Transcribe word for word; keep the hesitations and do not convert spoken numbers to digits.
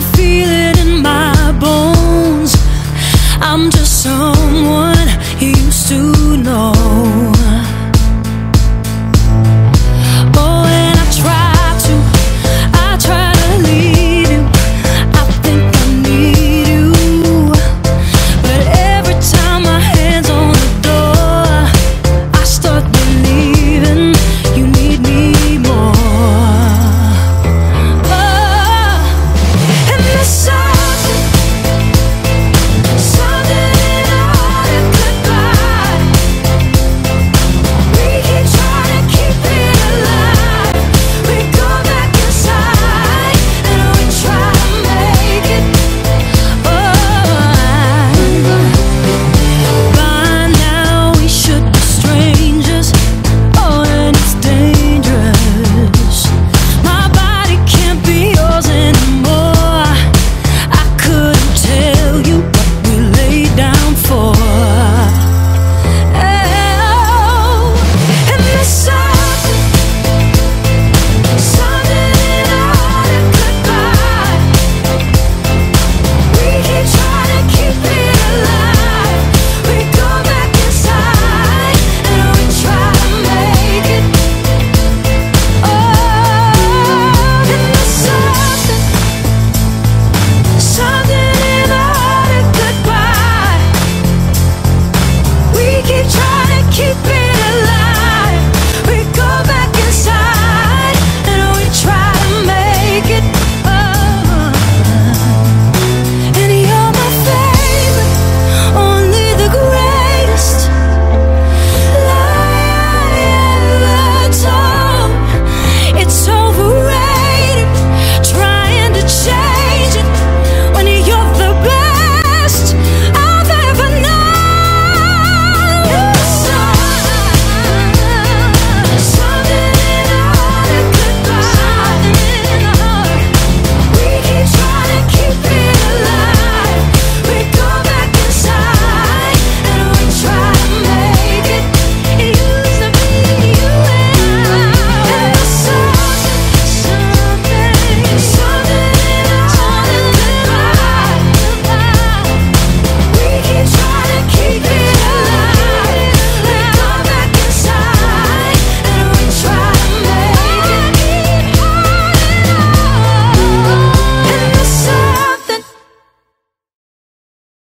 can feel it.